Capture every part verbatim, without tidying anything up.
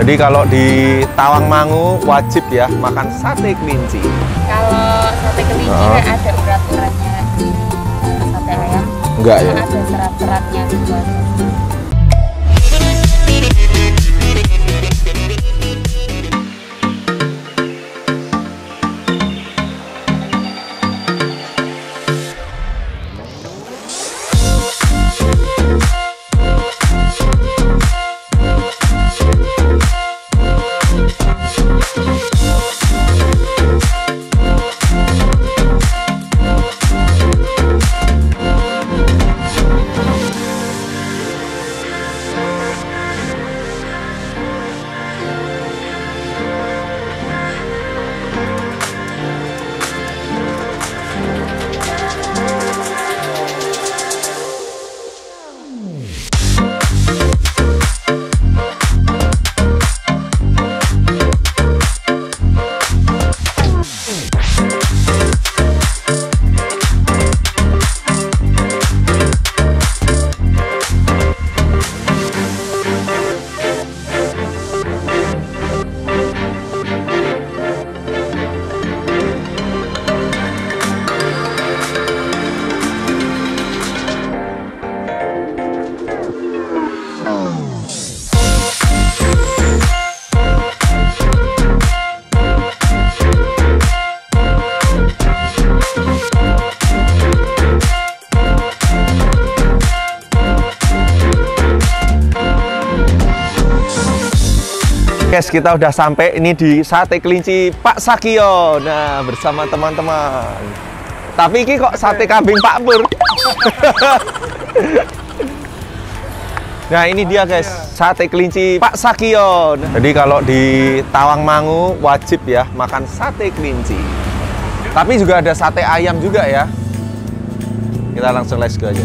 Jadi kalau di Tawangmangu wajib ya makan sate kelinci. Kalau sate kelinci oh. kan ada urat-uratnya, sate ayam. Enggak ya? Ada serat-seratnya gitu. Guys, kita udah sampai ini di sate kelinci Pak Sakiyo. Nah, bersama teman-teman. Tapi ini kok sate kambing Pak Pur. Nah, ini dia guys, sate kelinci Pak Sakiyo. Nah, jadi kalau di Tawangmangu wajib ya makan sate kelinci. Tapi juga ada sate ayam juga ya. Kita langsung let's go aja.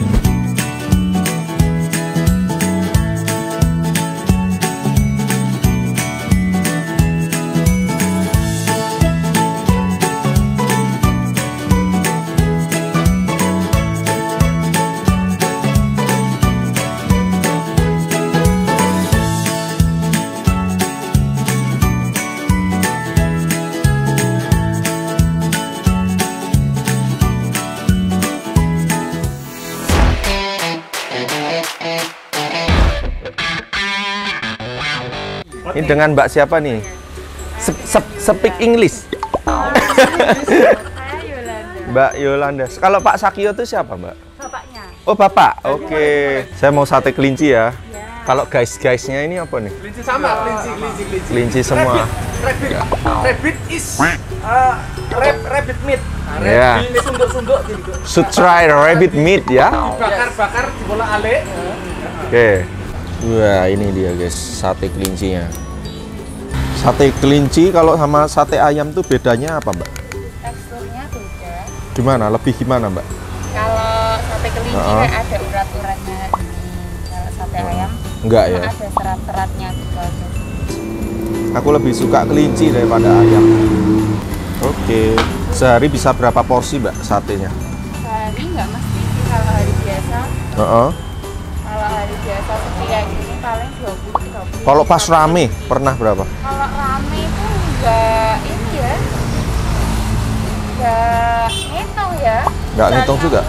Ini dengan Mbak siapa nih? Speak English. Mbak Yolanda. Kalau Pak Sakiyo itu siapa, Mbak? Bapaknya. Oh, Bapak. Oke. Okay. Saya mau sate kelinci ya. Kalau guys-guysnya ini apa nih? Kelinci sama, kelinci, kelinci, kelinci. Kelinci semua. Rabbit, rabbit is rabbit meat. Rabbit ini sunduk-sunduk gitu. Should try rabbit meat ya. Dibakar-bakar di bola ale. Oke. Wah, ini dia guys, sate kelincinya. Sate kelinci kalau sama sate ayam tuh bedanya apa, Mbak? Teksturnya beda. Gimana? Lebih gimana, Mbak? Kalau sate kelinci uh-huh. kan ada urat-uratnya. Kalau sate ayam enggak ya? Ada serat-seratnya gitu aja. Aku lebih suka kelinci daripada ayam. Oke. Sehari bisa berapa porsi, Mbak, satenya? Sehari nggak mesti sih, kalau hari biasa. Uh-uh. Kalau hari biasa seperti kayak gini paling dua puluh tiga puluh. Kalau pas rame pernah berapa? Kalau rame itu enggak ini ya, enggak ngitung ya. Enggak ngitung juga?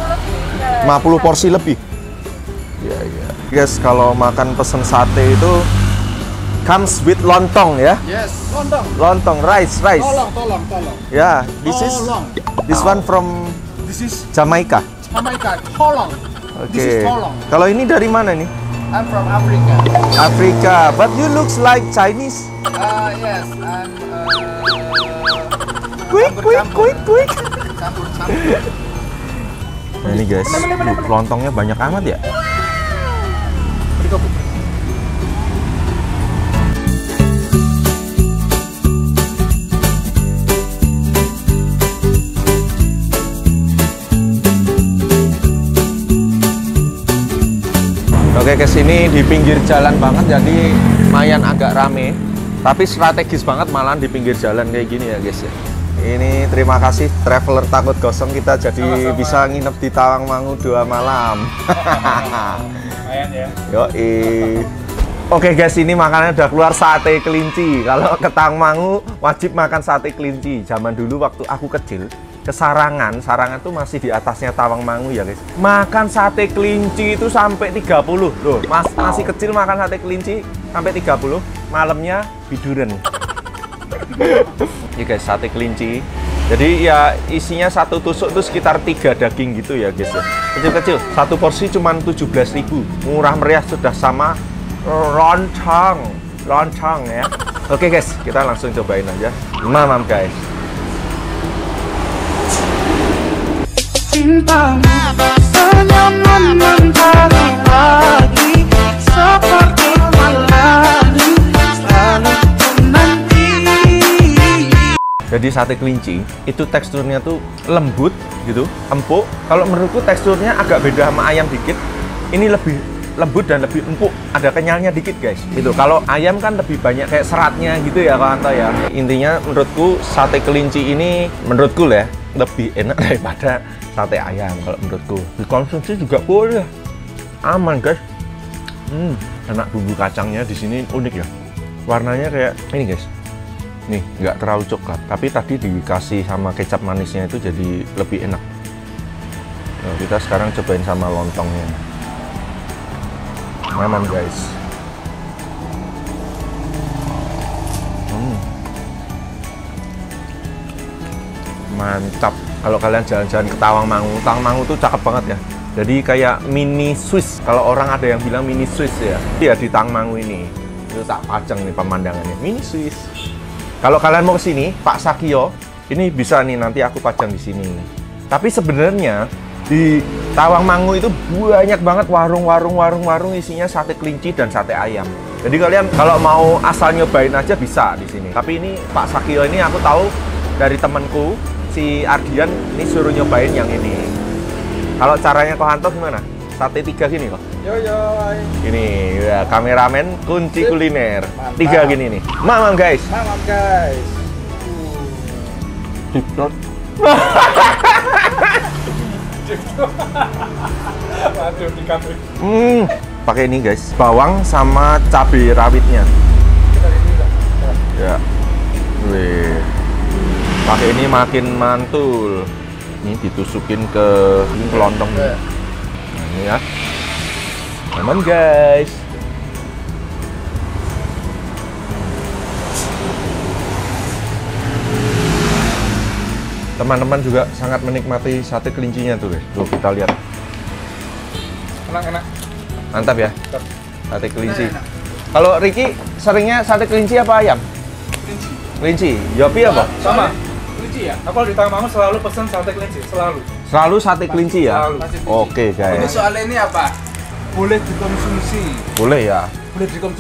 lima puluh porsi lebih? Iya, iya. Guys, kalau makan pesen sate itu comes with lontong ya? Yes, lontong. Lontong, rice, rice. Tolong, tolong, tolong. Ya, yeah, this is this one from this is Jamaica. Jamaica, tolong. Oke. Okay. Kalau ini dari mana nih? I'm from Africa. Africa, but you looks like Chinese. Ah uh, yes, I'm. Uh, quick, quick, quick, quick. Campur, campur. Nah, ini guys, lontongnya banyak amat ya. Oke, ke sini di pinggir jalan banget, jadi lumayan agak rame. Tapi strategis banget malah di pinggir jalan kayak gini ya guys ya. Ini terima kasih traveler takut gosong, kita jadi sama-sama bisa nginep di Tawangmangu dua malam. Lumayan ya. Yoi. Oke guys, ini makanannya udah keluar, sate kelinci. Kalau ke Tawangmangu wajib makan sate kelinci. Zaman dulu waktu aku kecil ke Sarangan, Sarangan tuh masih di atasnya Tawangmangu ya guys. Makan sate kelinci itu sampai tiga puluh loh. Mas, masih kecil makan sate kelinci sampai tiga puluh, malamnya biduren. Ya guys, sate kelinci. Jadi ya isinya satu tusuk tuh sekitar tiga daging gitu ya guys. Kecil-kecil, satu porsi cuman tujuh belas ribu. Murah meriah, sudah sama lontong, lontong ya. Oke guys, kita langsung cobain aja. Mamam guys. Cinta senyum mentari lagi seperti malam selalu menanti. Jadi sate kelinci itu teksturnya tuh lembut gitu, empuk. Kalau menurutku teksturnya agak beda sama ayam dikit. Ini lebih lembut dan lebih empuk, ada kenyalnya dikit guys. Itu kalau ayam kan lebih banyak kayak seratnya gitu ya kawan-kawan ya. Intinya menurutku sate kelinci ini menurutku lah lebih enak daripada sate ayam kalau menurutku. Dikonsumsi juga boleh, aman guys. Hmm, enak, bumbu kacangnya di sini unik ya. Warnanya kayak ini guys. Nih nggak terlalu coklat, tapi tadi dikasih sama kecap manisnya itu jadi lebih enak. Nah, kita sekarang cobain sama lontongnya. Mamam guys. Hmm. Mantap. Kalau kalian jalan-jalan ke Tawangmangu, Tawangmangu tuh cakep banget ya. Jadi kayak mini Swiss. Kalau orang ada yang bilang mini Swiss ya. Ya di Tawangmangu ini. Itu tak pajang nih pemandangannya, mini Swiss. Kalau kalian mau ke sini, Pak Sakiyo, ini bisa nih nanti aku pajang di sini. Tapi sebenarnya di Tawangmangu itu banyak banget warung-warung warung-warung isinya sate kelinci dan sate ayam. Jadi kalian kalau mau asal nyobain aja bisa di sini. Tapi ini Pak Sakiyo ini aku tahu dari temanku si Ardian, ini suruh nyobain yang ini. Kalau caranya kok Hanto gimana? Sate tiga gini kok. Yo yo. Ini ya, kameramen kunci sip kuliner. Mantap. Tiga gini nih. Mamam guys. Mamam guys. Diplot. Hmm, pakai ini guys, bawang sama cabai rawitnya. Ya, wih, pakai ini makin mantul. Ini ditusukin ke kelontong. Nah, ini ya, teman guys. Teman-teman juga sangat menikmati sate kelincinya tuh guys. Tuh kita lihat. Enak-enak. Mantap ya. Mantap. Sate kelinci. Kalau Riki seringnya sate kelinci apa ayam? Kelinci. Kelinci. Yopi apa? Sama. Kelinci ya. Aku di Tawangmangu selalu pesan sate kelinci, selalu. Selalu sate kelinci ya. Selalu. Oke guys. Ini soalnya ini apa? Boleh dikonsumsi. Boleh ya.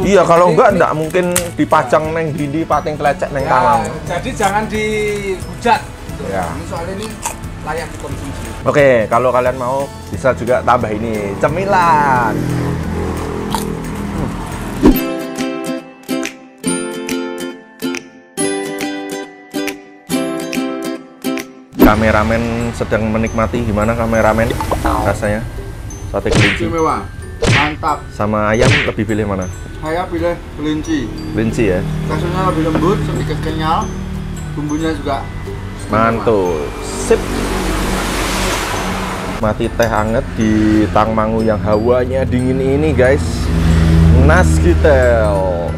Iya, kalau enggak enggak mungkin dipajang neng dindi pating klecek neng Tawangmangu. Jadi jangan dihujat. Ya. Ini soalnya ini layak dikonsumsi. Oke, kalau kalian mau bisa juga tambah ini cemilan. Hmm. Kameramen sedang menikmati, gimana kameramen rasanya? Sate kelinci. Istimewa. Mantap. Sama ayam lebih pilih mana? Saya pilih kelinci. Kelinci ya. Rasanya lebih lembut, sedikit kenyal. Bumbunya juga mantul, sip. Mati teh hangat di Tawangmangu yang hawanya dingin ini guys. Nasgitel.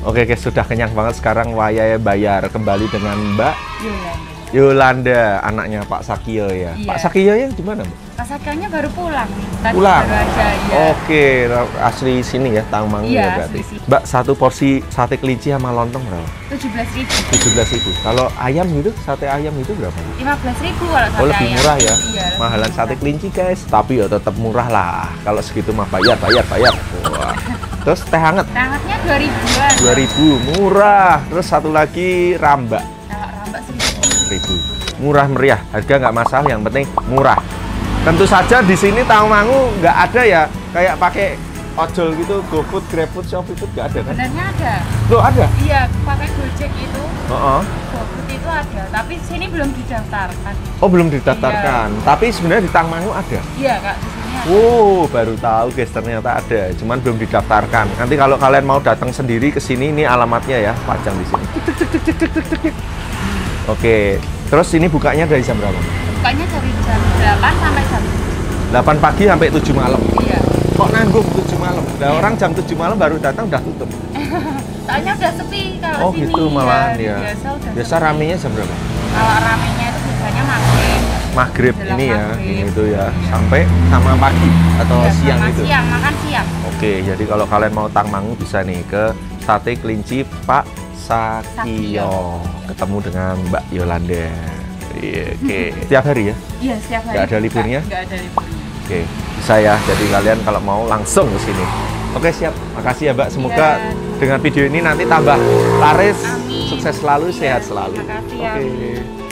Oke guys, sudah kenyang banget. Sekarang wayai bayar kembali dengan Mbak Yolanda, Yolanda anaknya Pak Sakiyo ya. Iya. Pak Sakiyo yang gimana? Pak Sakiyonya baru pulang nih. Tadi pulang. Baru aja, ya. Oke, asli sini ya Tawangmangu iya, ya berarti. Mbak, satu porsi sate kelinci sama lontong berapa? tujuh belas ribu. tujuh belas ribu. Kalau ayam gitu, sate ayam itu berapa? lima belas ribu kalau sate. Oh, lebih ayam murah ya. Iya, mahalan murah. Sate kelinci, guys. Tapi ya tetap murah lah. Kalau segitu mah bayar, bayar, bayar. Wah. Terus teh hangat. Teh hangatnya dua ribuan. dua ribu murah. Terus satu lagi rambak. Kalau rambak seribu. Murah meriah. Harga nggak masalah, yang penting murah. Tentu saja di sini Tawangmangu nggak ada ya kayak pakai ojol gitu, GoFood, GrabFood, ShopFood nggak ada kan? Sebenarnya ada. Loh ada? Iya, pakai Gojek itu. Uh-uh. GoFood itu ada, tapi sini belum didaftarkan. Oh belum didaftarkan, iya. Tapi sebenarnya di Tawangmangu ada. Iya kak, di sini ada. Wow, baru tahu guys, ternyata ada, cuman belum didaftarkan. Nanti kalau kalian mau datang sendiri ke sini, ini alamatnya ya, pajang di sini. Oke, terus ini bukanya dari jam berapa? Bukanya dari jam delapan sampai jam delapan pagi sampai tujuh malam. Iya. Kok nanggung tujuh malam? Udah iya. Orang jam tujuh malam baru datang udah tutup. Soalnya udah sepi kalau oh, sini. Oh gitu malah ya. Biasa, biasa ramenya jam berapa? Kalau ramenya itu biasanya maghrib. Maghrib ini ya, maghrib. Ini tuh ya sampai sama pagi atau ya, siang gitu. Siang makan siang. Oke, jadi kalau kalian mau Tawangmangu bisa nih ke Sate Kelinci Pak Sakiyo. Ketemu dengan Mbak Yolanda. Oke, okay. Setiap hari ya? Iya, setiap hari. Nggak ada liburnya? Nggak ada liburnya. Oke, okay. Bisa ya. Jadi kalian kalau mau langsung ke sini. Oke, okay, siap. Makasih ya, Mbak. Semoga ya. Dengan video ini nanti tambah laris, amin. Sukses selalu, ya. Sehat selalu. Makasih, okay. Ya.